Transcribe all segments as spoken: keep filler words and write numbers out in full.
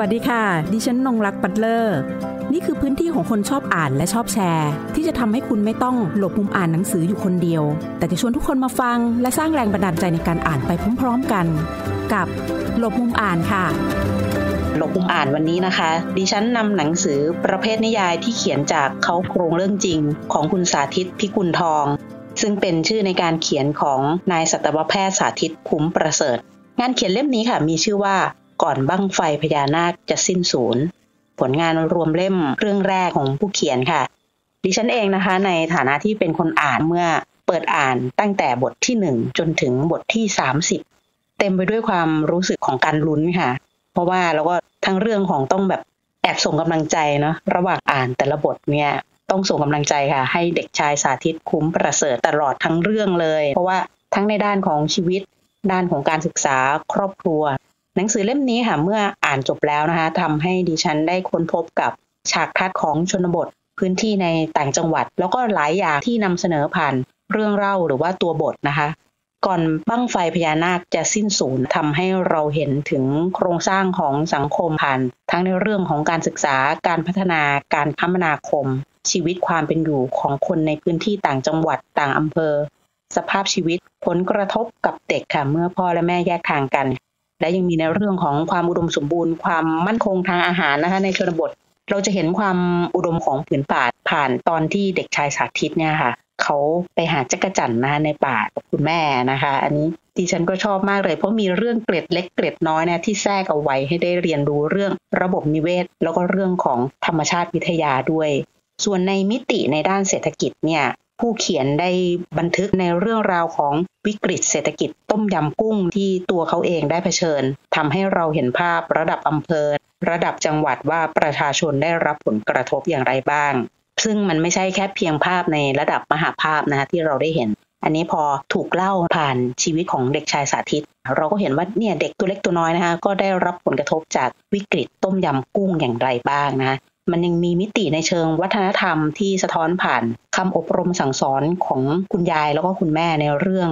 วัสดีค่ะดิฉันนงรักปัตเลอร์นี่คือพื้นที่ของคนชอบอ่านและชอบแชร์ที่จะทำให้คุณไม่ต้องหลบมุมอ่านหนังสืออยู่คนเดียวแต่จะชวนทุกคนมาฟังและสร้างแรงบันดาลใจในการอ่านไปพร้อมๆกันกับหลบมุมอ่านค่ะหลบมุมอ่านวันนี้นะคะดิฉันนำหนังสือประเภทนิยายที่เขียนจากเค้าโครงเรื่องจริงของคุณสาธิตพิกุลทองซึ่งเป็นชื่อในการเขียนของนายสัตวแพทย์สาธิตคุ้มประเสริฐงานเขียนเล่มนี้ค่ะมีชื่อว่าก่อนบั้งไฟพญานาคจะสิ้นสูญผลงานรวมเล่มเรื่องแรกของผู้เขียนค่ะดิฉันเองนะคะในฐานะที่เป็นคนอ่านเมื่อเปิดอ่านตั้งแต่บทที่หนึ่งจนถึงบทที่สามสิบเต็มไปด้วยความรู้สึกของการลุ้นค่ะเพราะว่าเราก็ทั้งเรื่องของต้องแบบแอบส่งกำลังใจเนาะระหว่างอ่านแต่ละบทเนี่ยต้องส่งกำลังใจค่ะให้เด็กชายสาธิตคุ้มประเสริฐตลอดทั้งเรื่องเลยเพราะว่าทั้งในด้านของชีวิตด้านของการศึกษาครอบครัวหนังสือเล่มนี้ค่ะเมื่ออ่านจบแล้วนะคะทำให้ดิฉันได้ค้นพบกับฉากทัศน์ของชนบทพื้นที่ในต่างจังหวัดแล้วก็หลายอย่างที่นำเสนอผ่านเรื่องเล่าหรือว่าตัวบทนะคะก่อนบั้งไฟพญานาคจะสิ้นสูญทำให้เราเห็นถึงโครงสร้างของสังคมผ่านทั้งในเรื่องของการศึกษาการพัฒนาการคมนาคมชีวิตความเป็นอยู่ของคนในพื้นที่ต่างจังหวัดต่างอำเภอสภาพชีวิตผลกระทบกับเด็กค่ะเมื่อพ่อและแม่แยกทางกันและยังมีในเรื่องของความอุดมสมบูรณ์ความมั่นคงทางอาหารนะคะในชนบทเราจะเห็นความอุดมของผืนป่าผ่านตอนที่เด็กชายสาธิตเนี่ยค่ะเขาไปหาจักจั่นนะคะในป่ากับคุณแม่นะคะอันนี้ดิฉันก็ชอบมากเลยเพราะมีเรื่องเกร็ดเล็กเกร็ดน้อยนะที่แทรกเอาไว้ให้ได้เรียนรู้เรื่องระบบนิเวศแล้วก็เรื่องของธรรมชาติวิทยาด้วยส่วนในมิติในด้านเศรษฐกิจเนี่ยผู้เขียนได้บันทึกในเรื่องราวของวิกฤตเศรษฐกิจต้มยำกุ้งที่ตัวเขาเองได้เผชิญทำให้เราเห็นภาพระดับอำเภอระดับจังหวัดว่าประชาชนได้รับผลกระทบอย่างไรบ้างซึ่งมันไม่ใช่แค่เพียงภาพในระดับมหาภาพนะคะที่เราได้เห็นอันนี้พอถูกเล่าผ่านชีวิตของเด็กชายสาธิตเราก็เห็นว่าเนี่ยเด็กตัวเล็กตัวน้อยนะคะก็ได้รับผลกระทบจากวิกฤตต้มยำกุ้งอย่างไรบ้างนะมันยังมีมิติในเชิงวัฒนธรรมที่สะท้อนผ่านคำอบรมสั่งสอนของคุณยายแล้วก็คุณแม่ในเรื่อง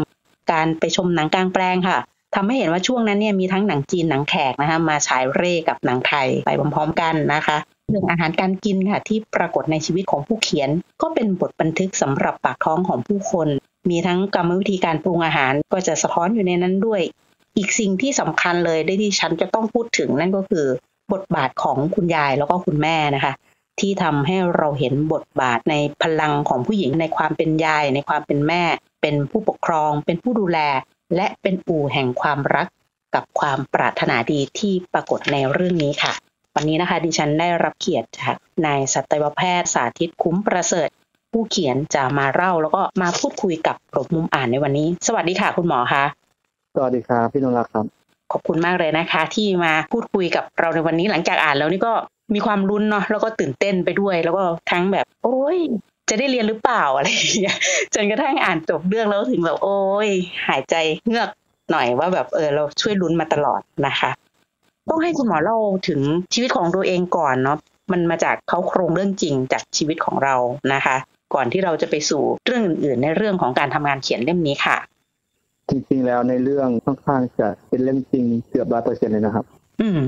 การไปชมหนังกลางแปลงค่ะทำให้เห็นว่าช่วงนั้นเนี่ยมีทั้งหนังจีนหนังแขกนะคะมาฉายเร่กับหนังไทยไปพร้อมๆกันนะคะเรื่องอาหารการกินค่ะที่ปรากฏในชีวิตของผู้เขียนก็เป็นบทบันทึกสำหรับปากท้องของผู้คนมีทั้งกรรมวิธีการปรุงอาหารก็จะสะท้อนอยู่ในนั้นด้วยอีกสิ่งที่สำคัญเลยได้ที่ฉันจะต้องพูดถึงนั่นก็คือบทบาทของคุณยายแล้วก็คุณแม่นะคะที่ทำให้เราเห็นบทบาทในพลังของผู้หญิงในความเป็นยายในความเป็นแม่เป็นผู้ปกครองเป็นผู้ดูแลและเป็นอู่แห่งความรักกับความปรารถนาดีที่ปรากฏในเรื่องนี้ค่ะวันนี้นะคะดิฉันได้รับเกียรติจากนายสัตวแพทย์สาธิตคุ้มประเสริฐผู้เขียนจะมาเล่าแล้วก็มาพูดคุยกับหลบมุมอ่านในวันนี้สวัสดีค่ะคุณหมอคะสวัสดีครับพี่นงรักครับขอบคุณมากเลยนะคะที่มาพูดคุยกับเราในวันนี้หลังจากอ่านแล้วนี่ก็มีความลุ้นเนาะแล้วก็ตื่นเต้นไปด้วยแล้วก็ทั้งแบบโอ๊ยจะได้เรียนหรือเปล่าอะไรอย่างเงี้ยจนกระทั่งอ่านจบเรื่องแล้วถึงแบบโอ๊ยหายใจเงือกหน่อยว่าแบบเออเราช่วยลุ้นมาตลอดนะคะต้องให้คุณหมอเล่าถึงชีวิตของตัวเองก่อนเนาะมันมาจากเค้าโครงเรื่องจริงจากชีวิตของเรานะคะก่อนที่เราจะไปสู่เรื่องอื่นๆในเรื่องของการทำงานเขียนเล่มนี้ค่ะจริงๆแล้วในเรื่องค่อนข้างจะเป็นเรื่องจริงเกือบ ร้อยเปอร์เซ็นต์ เลยนะครับอืม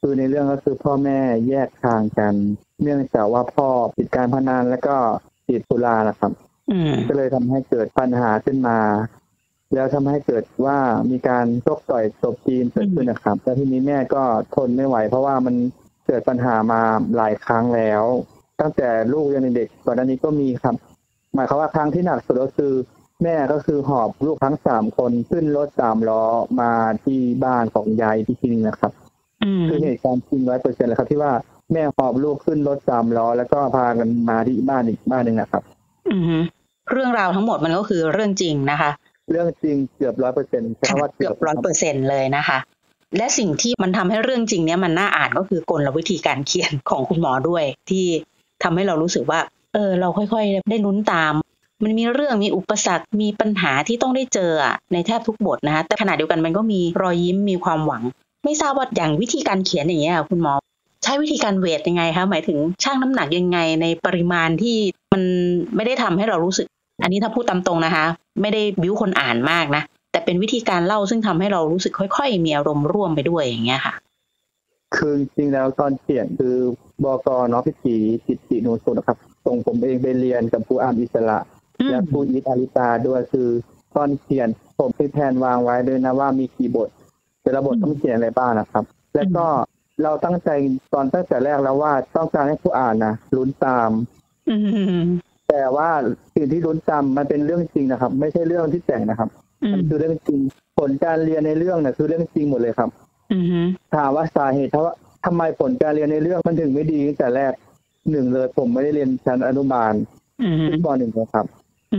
คือในเรื่องก็คือพ่อแม่แยกทางกันเนื่องจากว่าพ่อติดการพนันแล้วก็ติดสุรานะครับอืมก็เลยทำให้เกิดปัญหาขึ้นมาแล้วทำให้เกิดว่ามีการชกต่อยตบตีเกิดขึ้นนะครับแล้วทีนี้แม่ก็ทนไม่ไหวเพราะว่ามันเกิดปัญหามาหลายครั้งแล้วตั้งแต่ลูกยังเด็กก่อนหน้านี้ก็มีครับหมายความว่าครั้งที่หนักสุดก็คือแม่ก็คือหอบลูกทั้งสามคนขึ้นรถสามล้อมาที่บ้านของยายที่จริงนะครับคือเหตุการณ์จริง ร้อยเปอร์เซ็นต์ เลยครับที่ว่าแม่หอบลูกขึ้นรถสามล้อแล้วก็พากันมาที่บ้านอีกบ้านนึงนะครับอือฮึเรื่องราวทั้งหมดมันก็คือเรื่องจริงนะคะเรื่องจริงเกือบ ร้อยเปอร์เซ็นต์ เพราะว่าเกือบ ร้อยเปอร์เซ็นต์ เลยนะคะและสิ่งที่มันทำให้เรื่องจริงเนี้ยมันน่าอ่านก็คือกลวิธีการเขียนของคุณหมอด้วยที่ทำให้เรารู้สึกว่าเออเราค่อยๆได้ลุ้นตามมันมีเรื่องมีอุปสรรคมีปัญหาที่ต้องได้เจอในแทบทุกบทนะคะแต่ขณะเดียวกันมันก็มีรอยยิ้มมีความหวังไม่ทราบว่าอย่างวิธีการเขียนอย่างเงี้ยคุณหมอใช้วิธีการเวทยังไงคะหมายถึงชั่งน้ำหนักยังไงในปริมาณที่มันไม่ได้ทำให้เรารู้สึกอันนี้ถ้าพูดตามตรงนะคะไม่ได้บิ้วคนอ่านมากนะแต่เป็นวิธีการเล่าซึ่งทำให้เรารู้สึกค่อยๆมีอารมณ์ร่วมไปด้วยอย่างเงี้ยค่ะ คือจริงแล้วตอนเขียนคือบก.น้องพิธีจิตติโนสุนะครับส่งผมเองไปเรียนกับครูอาร์มอิสระและครูอิทอาริตาด้วยคือตอนเขียนผมที่แผนวางไว้ด้วยนะว่ามีกี่บทแต่ละบทต้องเขียนอะไรบ้างนะครับและก็เราตั้งใจตอนตั้งแต่แรกแล้วว่าต้องการให้ผู้อ่านนะลุ้นตามแต่ว่าสิ่งที่ลุ้นตามมันเป็นเรื่องจริงนะครับไม่ใช่เรื่องที่แต่งนะครับมันคือเรื่องจริงผลการเรียนในเรื่องเนี่ยคือเรื่องจริงหมดเลยครับถามว่าสาเหตุเพราะทำไมผลการเรียนในเรื่องมันถึงไม่ดีตั้งแต่แรกหนึ่งเลยผมไม่ได้เรียนชั้นอนุบาลขึ้นป.หนึ่งนะครับ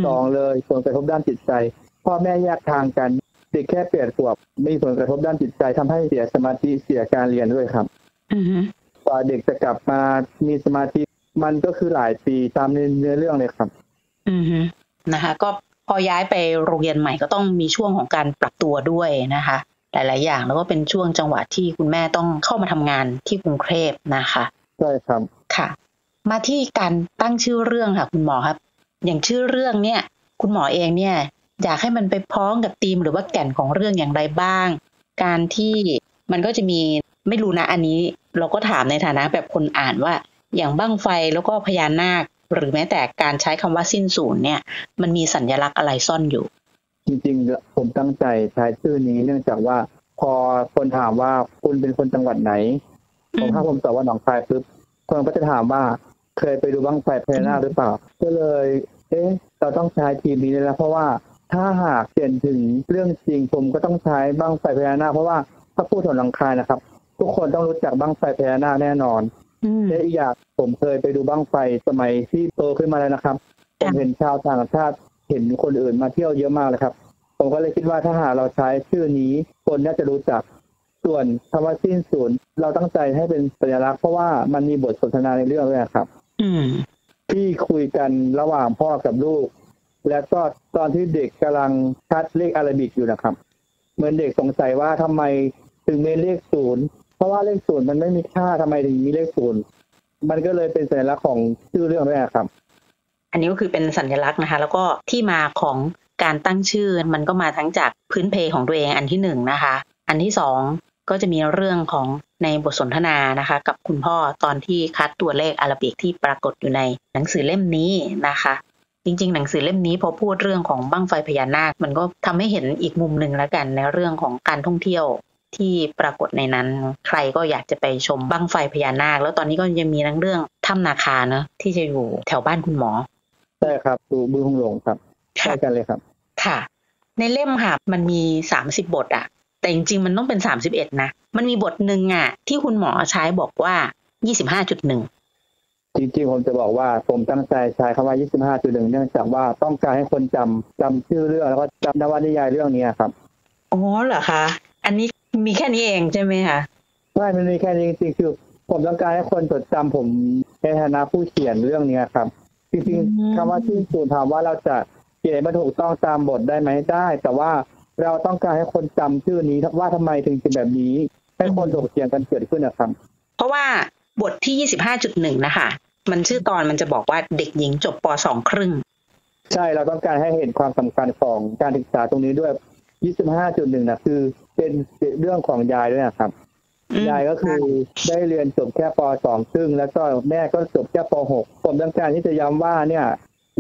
สองเลยผลกระทบด้านจิตใจพ่อแม่แยกทางกันเด็กแค่เปลี่ยนขวบมีผลกระทบด้านจิตใจทำให้เสียสมาธิเสียการเรียนด้วยครับกว่าเด็กจะกลับมามีสมาธิมันก็คือหลายปีตามเนื้อเรื่องเลยครับนะคะก็พอย้ายไปโรงเรียนใหม่ก็ต้องมีช่วงของการปรับตัวด้วยนะคะหลายๆอย่างแล้วก็เป็นช่วงจังหวะที่คุณแม่ต้องเข้ามาทำงานที่กรุงเทพนะคะใช่ครับค่ะมาที่การตั้งชื่อเรื่องค่ะคุณหมอครับอย่างชื่อเรื่องเนี่ยคุณหมอเองเนี่ยอยากให้มันไปพ้องกับธีมหรือว่าแก่นของเรื่องอย่างไรบ้างการที่มันก็จะมีไม่รู้นะอันนี้เราก็ถามในฐานะแบบคนอ่านว่าอย่างบั้งไฟแล้วก็พญานาคหรือแม้แต่การใช้คำว่าสิ้นสูญเนี่ยมันมีสัญลักษณ์อะไรซ่อนอยู่จริงๆผมตั้งใจใช้ชื่อนี้เนื่องจากว่าพอคนถามว่าคุณเป็นคนจังหวัดไหนผมถ้าผมตอบว่าหนองคายปุ๊บคนก็จะถามว่าเคยไปดูบั้งไฟพญานาคหรือเปล่าก็เลยเอ๊ะเราต้องใช้ทีมนี้แล้วเพราะว่าถ้าหากเขียนถึงเรื่องจริงผมก็ต้องใช้บั้งไฟพญานาคเพราะว่าถ้าพูดถึงหนองคายนะครับทุกคนต้องรู้จักบั้งไฟพญานาคแน่นอนและอีกอย่างผมเคยไปดูบั้งไฟสมัยที่โตขึ้นมาแล้วนะครับผมเห็นชาวต่างชาติเห็นคนอื่นมาเที่ยวเยอะมากเลยครับผมก็เลยคิดว่าถ้าหาเราใช้ชื่อนี้คนน่าจะรู้จักส่วนคำว่าสิ้นสูญเราตั้งใจให้เป็นสัญลักษณ์เพราะว่ามันมีบทสนทนาในเรื่องด้วยครับที่คุยกันระหว่างพ่อกับลูกและก็ตอนที่เด็กกำลังคัดเลขอาราบิกอยู่นะครับเหมือนเด็กสงสัยว่าทำไมถึงมีเลขศูนย์เพราะว่าเลขศูนย์มันไม่มีค่าทำไมถึงมีเลขศูนย์มันก็เลยเป็นสัญลักษณ์ของชื่อเรื่องด้วยครับอันนี้ก็คือเป็นสัญลักษณ์นะคะแล้วก็ที่มาของการตั้งชื่อมันก็มาทั้งจากพื้นเพของตัวเองอันที่หนึ่งนะคะอันที่สองก็จะมีเรื่องของในบทสนทนานะคะกับคุณพ่อตอนที่คัดตัวเลขอาราบิกที่ปรากฏอยู่ในหนังสือเล่มนี้นะคะจริงๆหนังสือเล่มนี้พอพูดเรื่องของบั้งไฟพญานาคมันก็ทำให้เห็นอีกมุมหนึ่งแล้วกันในเรื่องของการท่องเที่ยวที่ปรากฏในนั้นใครก็อยากจะไปชมบั้งไฟพญานาคแล้วตอนนี้ก็ยังมีทั้งเรื่องถ้ำนาคาเนอะที่จะอยู่แถวบ้านคุณหมอใช่ครับดูบึงหงหลงครับใช่กันเลยครับค่ะในเล่มค่ะมันมีสามสิบบทอะแต่จริงๆมันต้องเป็นสามสิบเอ็ดนะมันมีบทหนึ่งอะที่คุณหมอใช้บอกว่า ยี่สิบห้าจุดหนึ่ง จริงๆผมจะบอกว่าผมตั้งใจใช้คำว่า ยี่สิบห้าจุดหนึ่ง เนื่องจากว่าต้องการให้คนจำจำชื่อเรื่องแล้วก็จำนวนิยายเรื่องนี้ครับอ๋อเหรอคะอันนี้มีแค่นี้เองใช่ไหมคะใช่มันมีแค่นี้จริงๆคือผมต้องการให้คนจดจำผมในฐานะผู้เขียนเรื่องนี้ครับจริงๆคำว่าชื่อสูตรถามว่าเราจะเขียนมันถูกต้องตามบทได้ไหมได้แต่ว่าเราต้องการให้คนจำชื่อนี้ว่าทำไมถึงเป็นแบบนี้ให้คนถกเถียงกันเกิดขึ้นนะครับเพราะว่าบทที่ ยี่สิบห้าจุดหนึ่ง นะคะมันชื่อตอนมันจะบอกว่าเด็กหญิงจบป.สอง ครึ่งใช่เราต้องการให้เห็นความสำคัญของการศึกษาตรงนี้ด้วย ยี่สิบห้าจุดหนึ่ง นะคือเป็นเรื่องของยายด้วยนะครับยายก็คือได้เรียนจบแค่ป.สอง ครึ่งแล้วก็แม่ก็จบแค่ป.หก ผมต้องการที่จะย้ำว่าเนี่ย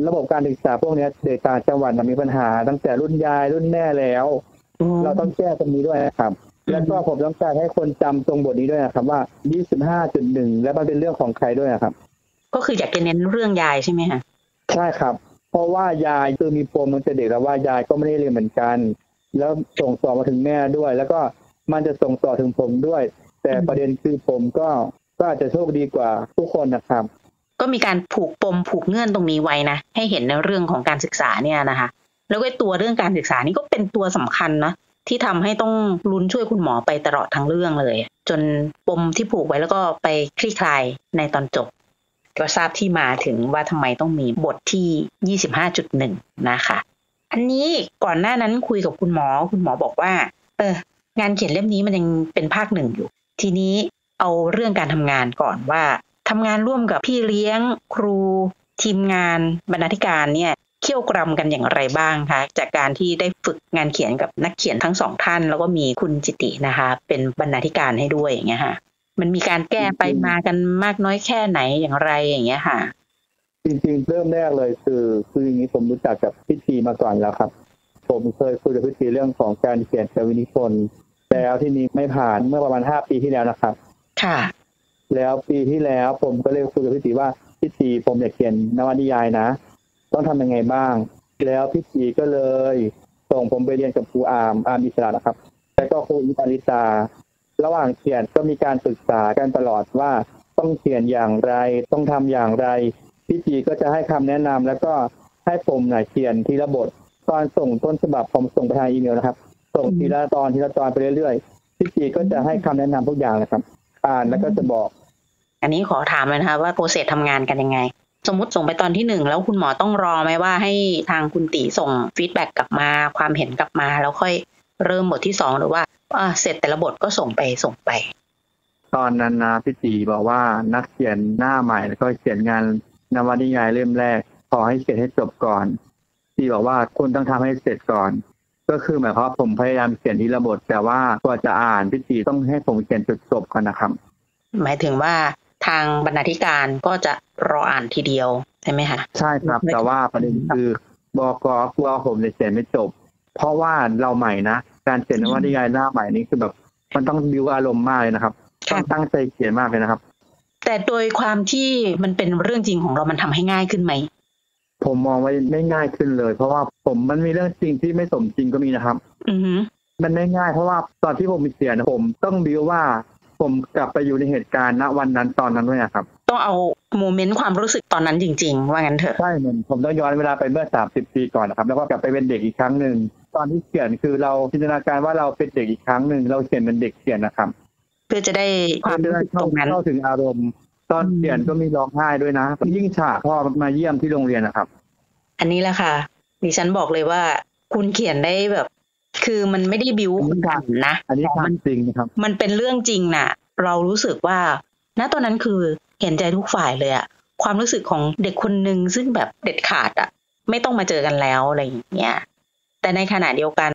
ระบบการศึกษาพวกนี้เด็กต่างจังหวัดมีปัญหาตั้งแต่รุ่นยายรุ่นแม่แล้วเราต้องแก้ตรงนี้ด้วยนะครับแล้วก็ผมต้องการให้คนจำตรงบทนี้ด้วยนะครับว่า ยี่สิบห้าจุดหนึ่ง และมันเป็นเรื่องของใครด้วยนะครับก็คืออยากจะเน้นเรื่องยายใช่ไหมคะใช่ครับเพราะว่ายายคือมีปมตั้งแต่เด็กแล้วว่ายายก็ไม่ได้เรียนเหมือนกันแล้วส่งต่อมาถึงแม่ด้วยแล้วก็มันจะส่งต่อถึงผมด้วยแต่ประเด็นคือผมก็ก็อาจจะโชคดีกว่าทุกคนนะครับก็มีการผูกปมผูกเงื่อนตรงนี้ไว้นะให้เห็นในเรื่องของการศึกษาเนี่ยนะคะแล้วก็ตัวเรื่องการศึกษานี่ก็เป็นตัวสำคัญนะที่ทำให้ต้องลุ้นช่วยคุณหมอไปตลอดทั้งเรื่องเลยจนปมที่ผูกไว้แล้วก็ไปคลี่คลายในตอนจบก็ทราบที่มาถึงว่าทำไมต้องมีบทที่ ยี่สิบห้าจุดหนึ่ง นะคะอันนี้ก่อนหน้านั้นคุยกับคุณหมอคุณหมอบอกว่าเอองานเขียนเล่มนี้มันยังเป็นภาคหนึ่งอยู่ทีนี้เอาเรื่องการทำงานก่อนว่าทำงานร่วมกับพี่เลี้ยงครูทีมงานบรรณาธิการเนี่ยเคี่ยวกรำกันอย่างไรบ้างคะจากการที่ได้ฝึกงานเขียนกับนักเขียนทั้งสองท่านแล้วก็มีคุณจิตินะคะเป็นบรรณาธิการให้ด้วยอย่างเงี้ยค่ะ มันมีการแก้ไปมากันมากน้อยแค่ไหนอย่างไรอย่างเงี้ยค่ะจริงๆเริ่มแรกเลยคือคืออย่างนี้ผมรู้จักกับพี่ทีมาก่อนแล้วครับผมเคยคุยกับพี่ทีเรื่องของการเขียนกวีนิพนธ์แล้วที่นี้ไม่ผ่านเมื่อประมาณห้าปีที่แล้วนะครับค่ะแล้วปีที่แล้วผมก็เลยคุยกับพี่ทีว่าพี่ทีผมอยากเขียนนวนิยายนะต้องทำยังไงบ้างแล้วพี่ทีก็เลยส่งผมไปเรียนกับครูอาร์มอาร์มอิสระนะครับแล้วก็ครูอิตาลิตาระหว่างเขียนก็มีการศึกษากันตลอดว่าต้องเขียนอย่างไรต้องทำอย่างไรพี่จีก็จะให้คำแนะนำแล้วก็ให้ผมเนี่ยเขียนทีละบทตอนส่งต้นฉบับผมส่งไปทางอีเมลนะครับส่งทีละตอนทีละตอนไปเรื่อยๆพี่จีก็จะให้คำแนะนำทุกอย่างนะครับอ่านแล้วก็จะบอกอันนี้ขอถามเลยนะคะว่าโปรเซสทำงานกันยังไงสมมติส่งไปตอนที่หนึ่งแล้วคุณหมอต้องรอไหมว่าให้ทางคุณตีส่งฟีดแบ็กกลับมาความเห็นกลับมาแล้วค่อยเริ่มบทที่สองหรือว่าเสร็จแต่ละบทก็ส่งไปส่งไปตอนนั้นนะพี่จีบอกว่านักเขียนหน้าใหม่แล้วก็เขียนงานนวนิยายเล่มแรกขอให้เขียนให้จบก่อนพี่บอกว่าคุณต้องทำให้เสร็จก่อนก็คือหมายความว่าผมพยายามเขียนทีละบทแต่ว่ากว่าจะอ่านพี่จีต้องให้ผมเขียนจนจบก่อนนะครับหมายถึงว่าทางบรรณาธิการก็จะรออ่านทีเดียวใช่ไหมคะใช่ครับแต่ว่าประเด็นคือบอกกอกลัวผมจะเขียนไม่จบเพราะว่าเราใหม่นะการเขียนนวนิยายหน้าใหม่นี้คือแบบมันต้องบิวอารมณ์มากเลยนะครับต้องตั้งใจเขียนมากเลยนะครับแต่โดยความที่มันเป็นเรื่องจริงของเรามันทำให้ง่ายขึ้นไหมผมมองว่าไม่ง่ายขึ้นเลยเพราะว่าผมมันมีเรื่องจริงที่ไม่สมจริงก็มีนะครับอือฮึมันไม่ง่ายเพราะว่าตอนที่ผมเขียนผมต้องบิวว่าผมกลับไปอยู่ในเหตุการณ์ณวันนั้นตอนนั้นด้วยนะครับต้องเอาโมเมนต์ความรู้สึกตอนนั้นจริงๆว่างั้นเถอะใช่เหมือนผมต้องย้อนเวลาไปเมื่อสามสิบปีก่อนนะครับแล้วก็กลับไปเป็นเด็กอีกครั้งนึงตอนที่เขียนคือเราจินตนาการว่าเราเป็นเด็กอีกครั้งนึงเราเขียนเป็นเด็กเขียนนะครับเพื่อจะได้ความรู้สึกตรงนั้นเข้าถึงอารมณ์ตอนเขียนก็มีร้องไห้ด้วยนะยิ่งฉากพ่อมาเยี่ยมที่โรงเรียนนะครับอันนี้แหละค่ะดิฉันบอกเลยว่าคุณเขียนได้แบบคือมันไม่ได้บิ้วคุณทำนะอันนี้มันจริงนะครับมันเป็นเรื่องจริงน่ะเรารู้สึกว่าณตอนนั้นคือเห็นใจทุกฝ่ายเลยอะความรู้สึกของเด็กคนนึงซึ่งแบบเด็ดขาดอะไม่ต้องมาเจอกันแล้วอะไรอย่างเงี้ยแต่ในขณะเดียวกัน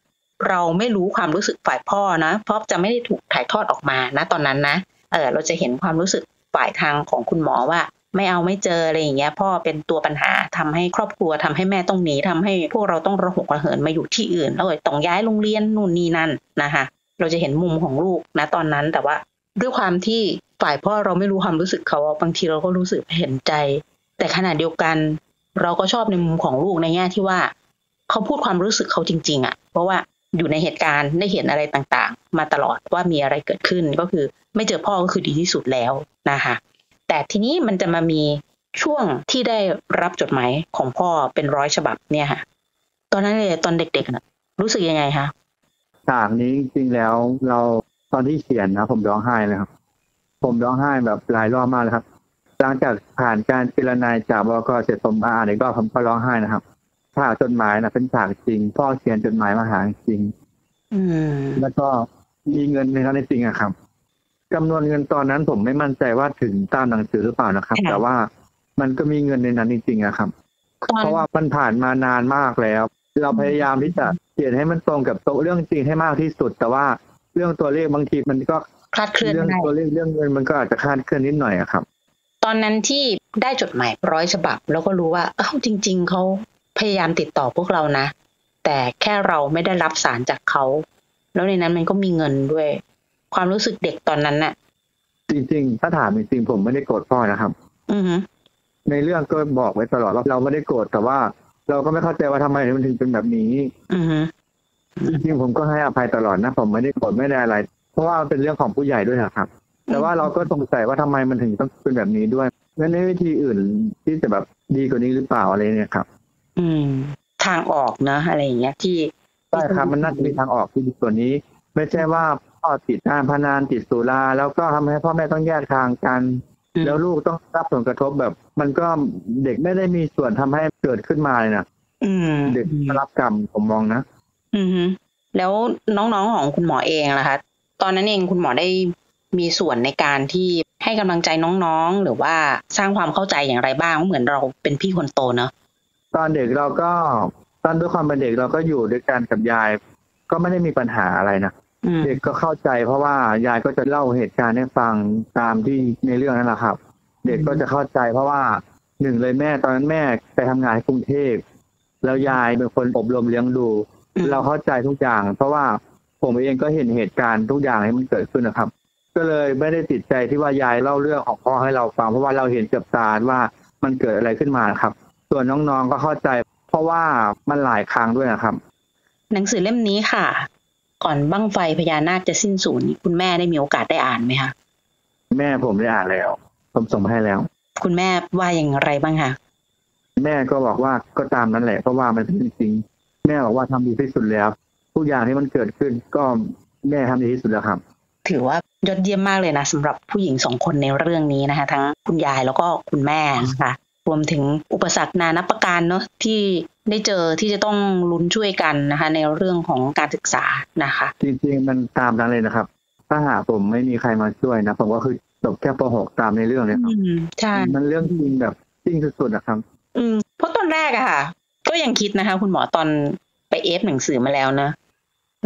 เราไม่รู้ความรู้สึกฝ่ายพ่อนะเพราะจะไม่ได้ถูกถ่ายทอดออกมานะตอนนั้นนะเออเราจะเห็นความรู้สึกฝ่ายทางของคุณหมอว่าไม่เอาไม่เจออะไรอย่างเงี้ยพ่อเป็นตัวปัญหาทำให้ครอบครัวทำให้แม่ต้องหนีทำให้พวกเราต้องระหกระเหินมาอยู่ที่อื่นแล้วต้องย้ายโรงเรียนนู่นนี่นั่นนะคะเราจะเห็นมุมของลูกนะตอนนั้นแต่ว่าด้วยความที่ฝ่ายพ่อเราไม่รู้ความรู้สึกเขาบางทีเราก็รู้สึกเห็นใจแต่ขณะเดียวกันเราก็ชอบในมุมของลูกในแง่ที่ว่าเขาพูดความรู้สึกเขาจริงๆอ่ะเพราะว่าอยู่ในเหตุการณ์ได้เห็นอะไรต่างๆมาตลอดว่ามีอะไรเกิดขึ้นก็คือไม่เจอพ่อก็คือดีที่สุดแล้วนะคะแต่ทีนี้มันจะมามีช่วงที่ได้รับจดหมายของพ่อเป็นร้อยฉบับเนี่ยค่ะตอนนั้นเลยตอนเด็กๆนะรู้สึกยังไงคะฉากนี้จริงๆแล้วเราตอนที่เขียนนะผมร้องไห้เลยครับผมร้องไห้แบบหลายรอบมากเลยครับหลังจากผ่านการพิจารณาจากบก.เสร็จผมอ่านอีกรอบผมก็ร้องไห้นะครับฉากจดหมายนะเป็นฉากจริงพ่อเขียนจดหมายมาหาจริงแล้วก็มีเงินในนั้นจริงอะครับจำนวนเงินตอนนั้นผมไม่มั่นใจว่าถึงตามหนังสือหรือเปล่านะครับแต่ว่ามันก็มีเงินในนั้นจริงๆอะครับเพราะว่ามันผ่านมานานมากแล้วเราพยายามที่จะเขียนให้มันตรงกับโต๊ะเรื่องจริงให้มากที่สุดแต่ว่าเรื่องตัวเลขบางทีมันก็คลาดเคลื่อนเรื่องตัวเลขเรื่องเงินมันก็อาจจะคลาดเคลื่อนนิดหน่อยอะครับตอนนั้นที่ได้จดหมายร้อยฉบับแล้วก็รู้ว่าเอ้าจริงๆเขาพยายามติดต่อพวกเรานะแต่แค่เราไม่ได้รับสารจากเขาแล้วในนั้นมันก็มีเงินด้วยความรู้สึกเด็กตอนนั้นน่ะจริงๆถ้าถามจริงๆผมไม่ได้โกรธพ่อนะครับอือฮึในเรื่องก็บอกไว้ตลอดว่าเราไม่ได้โกรธแต่ว่าเราก็ไม่เข้าใจว่าทำไมมันถึงเป็นแบบนี้อือฮึจริงๆผมก็ให้อภัยตลอดนะผมไม่ได้โกรธไม่ได้อะไรเพราะว่ามันเป็นเรื่องของผู้ใหญ่ด้วยนะครับแต่ว่าเราก็สงสัยว่าทำไมมันถึงต้องเป็นแบบนี้ด้วยงั้นมีวิธีอื่นที่จะแบบดีกว่านี้หรือเปล่าอะไรเนี่ยครับอืมทางออกนะอะไรอย่างเงี้ยที่ใช่ครับมันน่าจะมีทางออกที่ส่วนนี้ไม่ใช่ว่าพ่อติดการพนันติดสุราแล้วก็ทำให้พ่อแม่ต้องแยกทางกันแล้วลูกต้องรับผลกระทบแบบมันก็เด็กไม่ได้มีส่วนทำให้เกิดขึ้นมาเลยนะเด็กรับกรรมผมมองนะอือฮึแล้วน้องๆของคุณหมอเองล่ะคะตอนนั้นเองคุณหมอได้มีส่วนในการที่ให้กำลังใจน้องๆหรือว่าสร้างความเข้าใจอย่างไรบ้างเหมือนเราเป็นพี่คนโตเนาะตอนเด็กเราก็ตอนด้วยความเป็นเด็กเราก็อยู่ด้วยกันกับยายก็ไม่ได้มีปัญหาอะไรนะ เด็กก็เข้าใจเพราะว่ายายก็จะเล่าเหตุการณ์ให้ฟังตามที่ในเรื่องนั่นแหละครับเด็กก็จะเข้าใจเพราะว่าหนึ่งเลยแม่ตอนนั้นแม่ไปทำงานที่กรุงเทพแล้วยายเป็นคนอบรมเลี้ยงดูเราเข้าใจทุกอย่างเพราะว่าผมเองก็เห็นเหตุการณ์ทุกอย่างที่มันเกิดขึ้นนะครับก็เลยไม่ได้ติดใจที่ว่ายายเล่าเรื่องของพ่อให้เราฟังเพราะว่าเราเห็นกับตาว่ามันเกิดอะไรขึ้นมาครับส่วนน้องๆก็เข้าใจเพราะว่ามันหลายครั้งด้วยนะครับหนังสือเล่มนี้ค่ะก่อนบั้งไฟพญานาคจะสิ้นสูญคุณแม่ได้มีโอกาสได้อ่านไหมคะแม่ผมได้อ่านแล้วผมส่งให้แล้วคุณแม่ว่าอย่างไรบ้างคะแม่ก็บอกว่าก็ตามนั้นแหละเพราะว่ามันเป็นจริงแม่บอกว่าทำดีที่สุดแล้วทุกอย่างที่มันเกิดขึ้นก็แม่ทำดีที่สุดแล้วครับถือว่ายอดเยี่ยมมากเลยนะสำหรับผู้หญิงสองคนในเรื่องนี้นะคะทั้งคุณยายแล้วก็คุณแม่นะคะรวมถึงอุปสรรคนานับประการเนาะที่ได้เจอที่จะต้องลุ้นช่วยกันนะคะในเรื่องของการศึกษานะคะจริงๆมันตามนั้นเลยนะครับถ้าหาผมไม่มีใครมาช่วยนะผมก็คือจบแค่ป หกตามในเรื่องเลยครับใช่มันเรื่องจริงแบบจริงสุดๆนะครับอืมเพราะตอนแรกอะค่ะก็ยังคิดนะคะคุณหมอตอนไปเอฟหนังสือมาแล้วนะ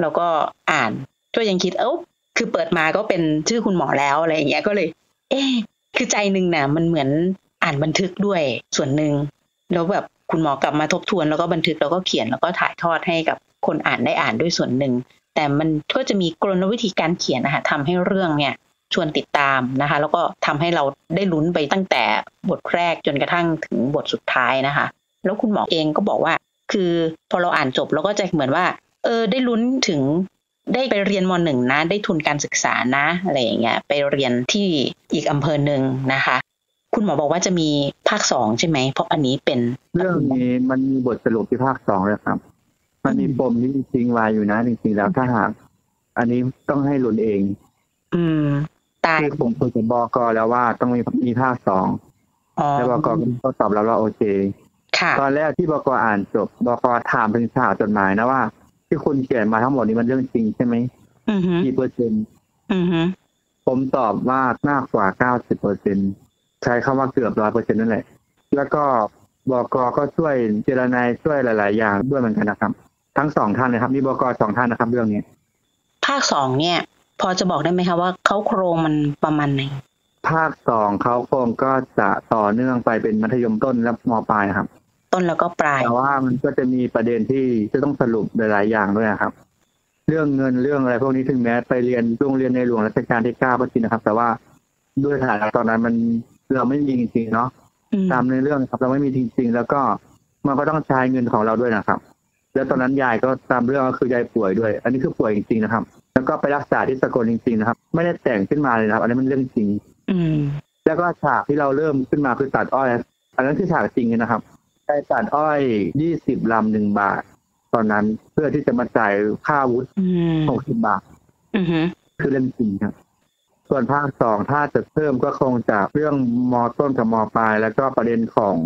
แล้วก็อ่านก็ยังคิดเอ้าคือเปิดมาก็เป็นชื่อคุณหมอแล้วอะไรอย่างเงี้ยก็เลยเอ๊ะคือใจนึงน่ะมันเหมือนอ่านบันทึกด้วยส่วนหนึ่งแล้วแบบคุณหมอกลับมาทบทวนแล้วก็บันทึกแล้วก็เขียนแล้วก็ถ่ายทอดให้กับคนอ่านได้อ่านด้วยส่วนหนึ่งแต่มันก็จะมีกลยุทธ์วิธีการเขียนนะคะทำให้เรื่องเนี่ยชวนติดตามนะคะแล้วก็ทำให้เราได้ลุ้นไปตั้งแต่บทแรกจนกระทั่งถึงบทสุดท้ายนะคะแล้วคุณหมอเองก็บอกว่าคือพอเราอ่านจบเราก็จะเหมือนว่าเออได้ลุ้นถึงได้ไปเรียนม.หนึ่งนะได้ทุนการศึกษานะอะไรอย่างเงี้ยไปเรียนที่อีกอำเภอหนึ่งนะคะคุณหมอบอกว่าจะมีภาคสองใช่ไหมเพราะอันนี้เป็นเรื่องนี้มันมีบทสรุปที่ภาคสองเลยครับมันมีปมที่จริงๆวายอยู่นะจริงๆแล้วถ้าหากอันนี้ต้องให้ลุ้นเองอืมตายผมคุยกับบก.แล้วว่าต้องมีมีภาคสองแล้วบก.ก็ตอบเราว่าโอเคตอนแรกที่บก.อ่านจบบก.ถามเป็นฉากจดหมายนะว่าที่คุณเขียนมาทั้งหมดนี้มันเรื่องจริงใช่ไหมกี่เปอร์เซ็นต์ผมตอบว่ามากกว่าเก้าสิบเปอร์เซ็นต์ใช้คำว่าเกือบ หนึ่งร้อยเปอร์เซ็นต์ นั่นแหละแล้วก็บก.ก็ช่วยเจรนายช่วยหลายๆอย่างด้วยเหมือนกันนะครับทั้งสองท่านนะครับมีบก.สองท่านนะครับเรื่องนี้ภาคสองเนี่ยพอจะบอกได้ไหมคะว่าเค้าโครงมันประมาณไหนภาคสองเค้าโครงก็จะต่อเนื่องไปเป็นมัธยมต้นและม.ปลายครับต้นแล้วก็ปลายแต่ว่ามันก็จะมีประเด็นที่จะต้องสรุปหลายๆอย่างด้วยครับเรื่องเงินเรื่องอะไรพวกนี้ถึงแม้ไปเรียนโรงเรียนในหลวงรัชกาลที่เก้าก็จริงนะครับแต่ว่าด้วยสถานะตอนนั้นมันเราไม่มีจริงๆเนาะตามในเรื่องครับเราไม่มีจริงๆแล้วก็มันก็ต้องใช้เงินของเราด้วยนะครับแล้วตอนนั้นยายก็ตามเรื่องก็คือยายป่วยด้วยอันนี้คือป่วยจริงๆนะครับแล้วก็ไปรักษาที่สกลจริงๆนะครับไม่ได้แต่งขึ้นมาเลยนะครับอันนี้มันเรื่องจริงแล้วก็ฉากที่เราเริ่มขึ้นมาคือตัดอ้อยอันนั้นคือฉากจริงนะครับใช้ตัดอ้อยยี่สิบลำหนึ่งบาทตอนนั้นเพื่อที่จะมาจ่ายค่าวุฒิหกสิบบาทคือเรื่องจริงครับส่วนภาคสองถ้าจะเพิ่มก็คงจากเรื่องม.ต้นกับม.ปลายแล้วก็ประเด็นของ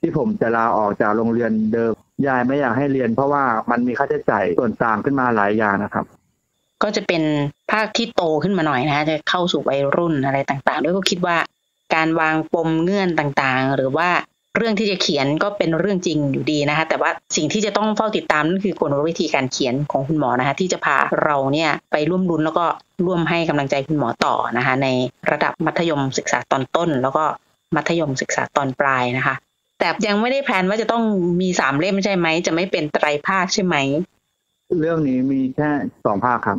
ที่ผมจะลาออกจากโรงเรียนเดิมยายไม่อยากให้เรียนเพราะว่ามันมีค่าใช้จ่ายส่วนต่างขึ้นมาหลายอย่างนะครับก็จะเป็นภาคที่โตขึ้นมาหน่อยนะคะจะเข้าสู่วัยรุ่นอะไรต่างๆด้วยก็คิดว่าการวางปมเงื่อนต่างๆหรือว่าเรื่องที่จะเขียนก็เป็นเรื่องจริงอยู่ดีนะคะแต่ว่าสิ่งที่จะต้องเฝ้าติดตามนั่นคือกลยุทธ์วิธีการเขียนของคุณหมอนะคะที่จะพาเราเนี่ยไปร่วมรุ้นแล้วก็ร่วมให้กำลังใจคุณหมอต่อนะคะในระดับมัธยมศึกษาตอนต้นแล้วก็มัธยมศึกษาตอนปลายนะคะแต่ยังไม่ได้แพลนว่าจะต้องมีสามเล่มใช่ไหมจะไม่เป็นไตรภาคใช่ไหมเรื่องนี้มีแค่สองภาคครับ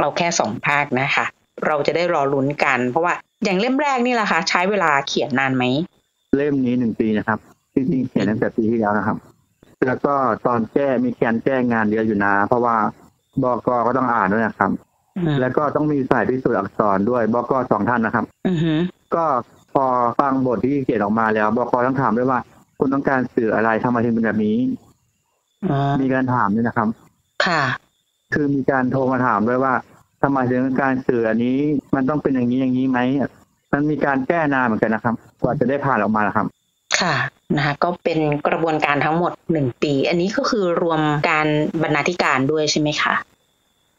เราแค่สองภาคนะคะเราจะได้รอลุ้นกันเพราะว่าอย่างเล่มแรกนี่แหละค่ะใช้เวลาเขียนนานไหมเล่มนี้หนึ่งปีนะครับจริงๆเขียนตั้งแต่ปีที่แล้วนะครับแล้วก็ตอนแก้มีการแก้งานเยอะอยู่นะเพราะว่าบก.ก็ต้องอ่านด้วยนะครับแล้วก็ต้องมีสายพิสูจน์อักษรด้วยบก.สองท่านนะครับก็พอฟังบทที่เขียนออกมาแล้วบก.ต้องถามด้วยว่าคุณต้องการสื่ออะไรทำไมถึงเป็นแบบนี้มีการถามด้วยนะครับค่ะคือมีการโทรมาถามด้วยว่าทำไมถึงการสื่ออันนี้มันต้องเป็นอย่างนี้อย่างนี้ไหมมันมีการแก้นานเหมือนกันนะครับกว่าจะได้ผ่านออกมานะครับค่ะนะคะก็เป็นกระบวนการทั้งหมดหนึ่งปีอันนี้ก็คือรวมการบรรณาธิการด้วยใช่ไหมคะ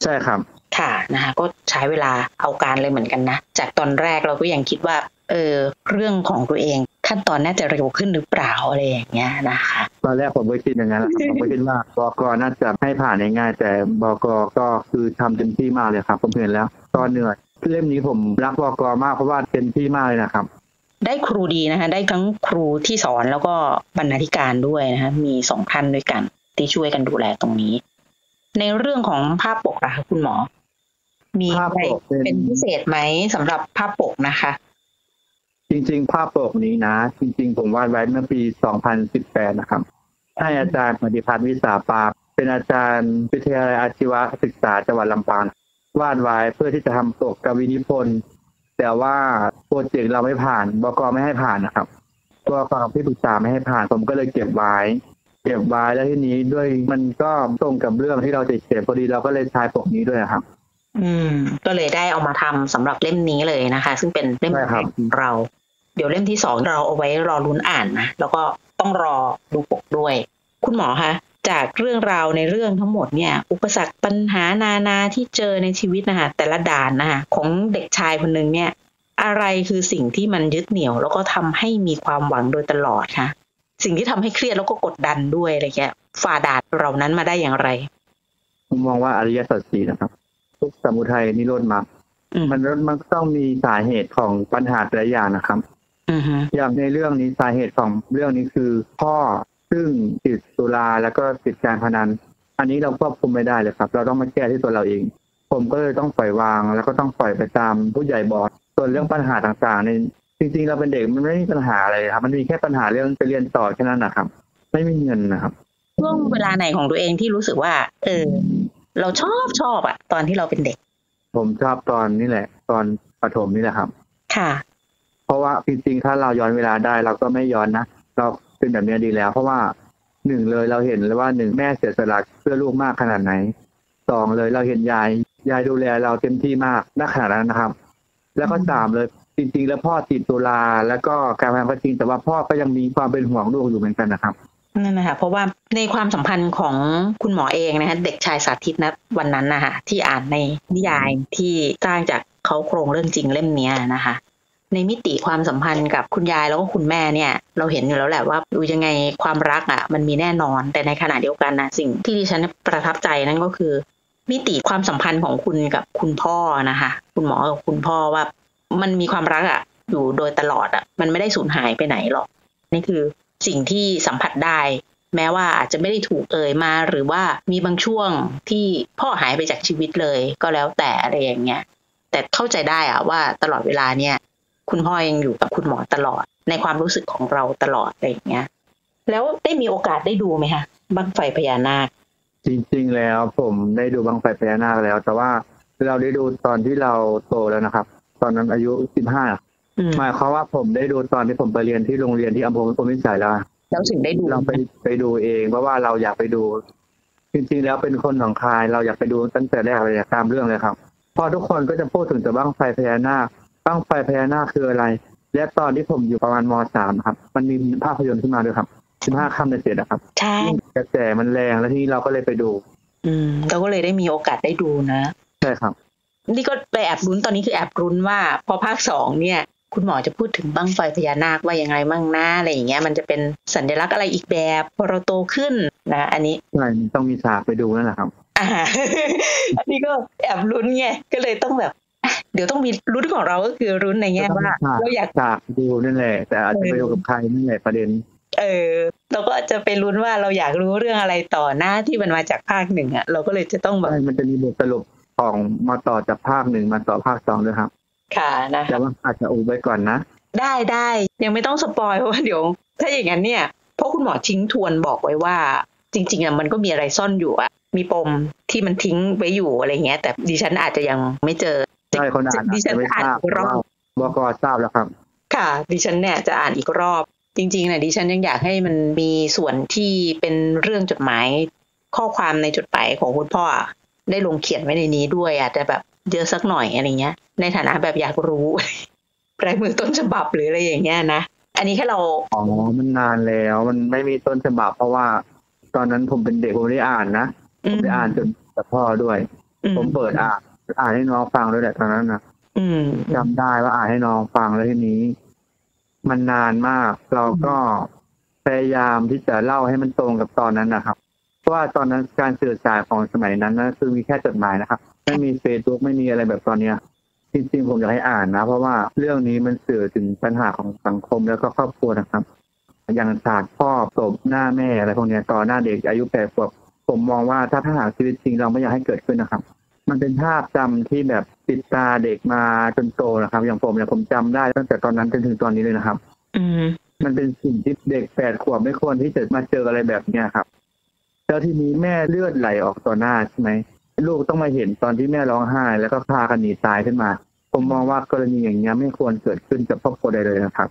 ใช่ครับค่ะนะคะก็ใช้เวลาเอาการเลยเหมือนกันนะจากตอนแรกเราก็ยังคิดว่า เออเรื่องของตัวเองขั้นตอนน่าจะเร็วขึ้นหรือเปล่าอะไรอย่างเงี้ยนะคะตอนแรกผมไม่คิดอย่างนั้นผมไม่คิดว่าบก.น่าจะให้ผ่านง่ายๆแต่บก.ก็คือทำเต็มที่มากเลยครับผมเห็นแล้วตอนเหนื่อยเล่มนี้ผมรักบก.มากเพราะว่าเต็มที่มากเลยนะครับได้ครูดีนะคะได้ทั้งครูที่สอนแล้วก็บรรณาธิการด้วยนะคะมีสองท่านด้วยกันที่ช่วยกันดูแลตรงนี้ในเรื่องของภาพปกอะคุณหมอมีอะไรเป็นพิเศษไหมสำหรับภาพปกนะคะจริงๆภาพปกนี้นะจริงๆผมวาดไว้เมื่อปีสองพันสิบแปดนะครับให้อาจารย์ปฏิพัฒน์วิสาปาเป็นอาจารย์วิทยาลัยอาชีวศึกษาจังหวัดลำปางวาดไว้เพื่อที่จะทำปกกวีนิพนธ์แต่ว่าโปรเจกต์เราไม่ผ่านบก.ไม่ให้ผ่านนะครับตัวความที่ปรึกษาไม่ให้ผ่านผมก็เลยเก็บไว้เก็บไว้แล้วทีนี้ด้วยมันก็ตรงกับเรื่องที่เราติดเขียนพอดีเราก็เลยใช้ปกนี้ด้วยครับอืมก็เลยได้เอามาทำสำหรับเล่มนี้เลยนะคะซึ่งเป็นเล่มแรกของเราเดี๋ยวเล่มที่สองเราเอาไว้รอลุ้นอ่านนะแล้วก็ต้องรอดูปกด้วยคุณหมอคะจากเรื่องราวในเรื่องทั้งหมดเนี่ยอุปสรรคปัญหานานาที่เจอในชีวิตนะคะแต่ละด่านนะคะของเด็กชายคนนึงเนี่ยอะไรคือสิ่งที่มันยึดเหนี่ยวแล้วก็ทำให้มีความหวังโดยตลอดค่ะสิ่งที่ทำให้เครียดแล้วก็กดดันด้วยอะไรเงี้ยฝ่าด่านเหล่านั้นมาได้อย่างไรผมมองว่าอริยสัจสี่นะครับทุกสมุทัยนิโรธมรรคมันมันต้องมีสาเหตุของปัญหาแต่ละอย่างนะครับอย่างในเรื่องนี้สาเหตุของเรื่องนี้คือพ่อซึ่งติดสุราแล้วก็ติดการพนันอันนี้เราควบคุมไม่ได้เลยครับเราต้องมาแก้ที่ตัวเราเองผมก็เลยต้องปล่อยวางแล้วก็ต้องปล่อยไปตามผู้ใหญ่บอกส่วนเรื่องปัญหาต่างๆเนี่ยจริงๆเราเป็นเด็กมันไม่มีปัญหาอะไรครับมันมีแค่ปัญหาเรื่องไปเรียนต่อแค่นั้นนะครับไม่มีเงินนะครับช่วงเวลาไหนของตัวเองที่รู้สึกว่าเออเราชอบชอบอะตอนที่เราเป็นเด็กผมชอบตอนนี้แหละตอนประถมนี่แหละครับค่ะเพราะว่าจริงๆถ้าเราย้อนเวลาได้เราก็ไม่ย้อนนะเราเป็นแบบนี้ดีแล้วเพราะว่าหนึ่งเลยเราเห็นเลยว่าหนึ่งแม่เสียสละเพื่อลูกมากขนาดไหนสองเลยเราเห็นยายยายดูแลเราเต็มที่มากณขณะนั้นนะครับแล้วก็สามเลยจริงๆแล้วพ่อติดตุลาแล้วก็การพนันก็จริงแต่ว่าพ่อก็ยังมีความเป็นห่วงลูกอยู่เหมือนกันนะครับนั่นนะคะเพราะว่าในความสัมพันธ์ของคุณหมอเองนะคะเด็กชายสาธิตนะวันนั้นนะคะที่อ่านในนิยายที่สร้างจากเขาโครงเรื่องจริงเล่มนี้นะคะในมิติความสัมพันธ์กับคุณยายแล้วก็คุณแม่เนี่ยเราเห็นอยู่แล้วแหละว่าดูยังไงความรักอ่ะมันมีแน่นอนแต่ในขณะเดียวกันนะสิ่งที่ดิฉันประทับใจนั่นก็คือมิติความสัมพันธ์ของคุณกับคุณพ่อนะคะคุณหมอกับคุณพ่อว่ามันมีความรักอ่ะอยู่โดยตลอดอ่ะมันไม่ได้สูญหายไปไหนหรอกนี่คือสิ่งที่สัมผัสได้แม้ว่าอาจจะไม่ได้ถูกเอ่ยมาหรือว่ามีบางช่วงที่พ่อหายไปจากชีวิตเลยก็แล้วแต่อะไรอย่างเงี้ยแต่เข้าใจได้อ่ะว่าตลอดเวลาเนี่ยคุณพ่อยังอยู่กับคุณหมอตลอดในความรู้สึกของเราตลอดอะไรอย่างเงี้ยแล้วได้มีโอกาสได้ดูไหมคะบั้งไฟพญานาคจริงๆแล้วผมได้ดูบั้งไฟพญานาคแล้วแต่ว่าเราได้ดูตอนที่เราโตแล้วนะครับตอนนั้นอายุสิบห้าหมายความว่าผมได้ดูตอนที่ผมไปเรียนที่โรงเรียนที่อำเภอพรหมวิสัยแล้วแล้วถึงได้ดูเราไปไปดูเองเพราะว่าเราอยากไปดูจริงๆแล้วเป็นคนหนองคายเราอยากไปดูตั้งแต่แรกเลยตามเรื่องเลยครับพอทุกคนก็จะพูดถึงแต่บั้งไฟพญานาคบั้งไฟพญานาคคืออะไรและตอนที่ผมอยู่ประมาณม.สาม ครับมันมีภาพยนตร์ขึ้นมาด้วยครับสิบห้าค่ำเดือนเจ็ดนะครับใช่กระแสมันแรงแล้วที่เราก็เลยไปดูอืมเราก็เลยได้มีโอกาสได้ดูนะใช่ครับนี่ก็ไปแอบลุ้นตอนนี้คือแอบลุ้นว่าพอภาคสองเนี่ยคุณหมอจะพูดถึงบั้งไฟพญานาคว่ายังไงบ้างนะอะไรอย่างเงี้ยมันจะเป็นสัญลักษณ์อะไรอีกแบบพอเราโตขึ้นนะอันนี้ใช่ต้องมีฉากไปดูนั่นแหละครับอ่า อันนี้ก็แอบลุ้นไงก็เลยต้องแบบเดี๋ยวต้องมีรุ่นของเราก็คือรุ่นในแง่ว่าเราอยากฉากดูนั่นแหละแต่อาจจะไปดูกับใครนี่แหละประเด็นเออเราก็จะไปลุ้นว่าเราอยากรู้เรื่องอะไรต่อหน้าที่มันมาจากภาคหนึ่งอ่ะเราก็เลยจะต้องแบบมันจะมีบทสรุปของมาต่อจากภาคหนึ่งมาต่อภาคสองด้วยครับค่ะนะแต่ว่าอาจจะอุบไว้ก่อนนะได้ได้ยังไม่ต้องสปอยเพราะว่าเดี๋ยวถ้าอย่างนั้นเนี่ยเพราะคุณหมอทิ้งทวนบอกไว้ว่าจริงๆอ่ะมันก็มีอะไรซ่อนอยู่อ่ะมีปมที่มันทิ้งไว้อยู่อะไรเงี้ยแต่ดิฉันอาจจะยังไม่เจอใช่คนอ่านดิฉันอ่านอีกรอบบก.ทราบแล้วครับค่ะดิฉันเนี่ยจะอ่านอีกรอบจริงๆนะดิฉันยังอยากให้มันมีส่วนที่เป็นเรื่องจดหมายข้อความในจดหมายของคุณพ่อได้ลงเขียนไว้ในนี้ด้วยอาจจะแบบเยอะสักหน่อยอะไรเงี้ยในฐานะแบบอยากรู้ลายมือต้นฉบับหรืออะไรอย่างเงี้ยนะอันนี้แค่เราอ๋อมันนานแล้วมันไม่มีต้นฉบับเพราะว่าตอนนั้นผมเป็นเด็กผมได้อ่านนะผมได้อ่านจนกับพ่อด้วยผมเปิดอ่านอ่านให้น้องฟังด้วยแหละตอนนั้นนะ อืมจำได้ว่าอ่านให้น้องฟังแล้วทีนี้มันนานมากเราก็พยายามที่จะเล่าให้มันตรงกับตอนนั้นนะครับเพราะว่าตอนนั้นการสื่อสารของสมัยนั้นนะคือมีแค่จดหมายนะครับไม่มี Facebook ไม่มีอะไรแบบตอนเนี้ยจริงๆผมอยากให้อ่านนะเพราะว่าเรื่องนี้มันสื่อถึงปัญหาของสังคมแล้วก็ครอบครัวนะครับอย่างศาสตร์พ่อศพหน้าแม่อะไรพวกนี้ต่อหน้าเด็กอายุแปดขวบผมมองว่าถ้าถ้าหากชีวิตจริงเราไม่อยากให้เกิดขึ้นนะครับมันเป็นภาพจำที่แบบติดตาเด็กมาจนโตนะครับอย่างผมเนี่ยผมจำได้ตั้งแต่ตอนนั้นจนถึงตอนนี้เลยนะครับมันเป็นสิ่งที่เด็กแปดขวบไม่ควรที่จะมาเจออะไรแบบนี้ครับแล้วทีนี้แม่เลือดไหลออกต่อหน้าใช่ไหมลูกต้องมาเห็นตอนที่แม่ร้องไห้แล้วก็พากันหนีตายขึ้นมาผมมองว่ากรณีอย่างนี้ไม่ควรเกิดขึ้นกับครอบครัวใดเลยนะครับ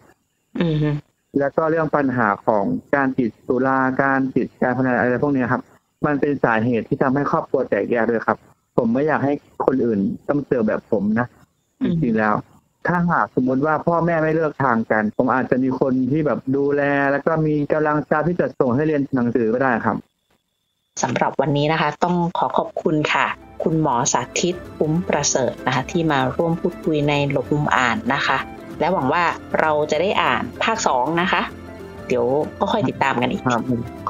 แล้วก็เรื่องปัญหาของการติดสุราการติดการพนันอะไรพวกนี้ครับมันเป็นสาเหตุที่ทำให้ครอบครัวแตกแยกเลยครับผมไม่อยากให้คนอื่นต้องเจอแบบผมนะจริงๆแล้วถ้าหากสมมติว่าพ่อแม่ไม่เลิกทางกันผมอาจจะมีคนที่แบบดูแลแล้วก็มีกำลังใจที่จะส่งให้เรียนหนังสือก็ได้ครับสำหรับวันนี้นะคะต้องขอขอบคุณค่ะคุณหมอสาธิตปุ้มประเสริฐนะคะที่มาร่วมพูดคุยในหลบมุมอ่านนะคะและหวังว่าเราจะได้อ่านภาคสองนะคะเดี๋ยวก็ค่อยติดตามกันอีกครับ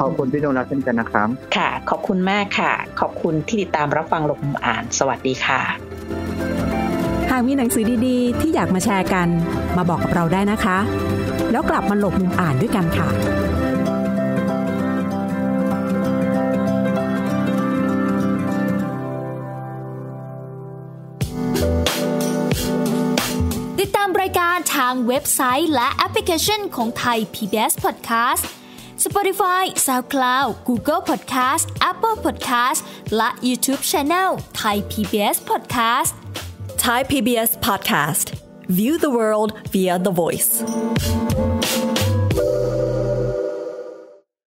ขอบคุณพี่ดวงรักเช่นกันนะครับค่ะขอบคุณมากค่ะขอบคุณที่ติดตามรับฟังหลบมุมอ่านสวัสดีค่ะหากมีหนังสือดีๆที่อยากมาแชร์กันมาบอกกับเราได้นะคะแล้วกลับมาหลบมุมอ่านด้วยกันค่ะทางเว็บไซต์และแอปพลิเคชันของ Thai พี บี เอส Podcast Spotify SoundCloud Google Podcast Apple Podcast และ YouTube Channel Thai พี บี เอส Podcast Thai พี บี เอS Podcast View the world via the voice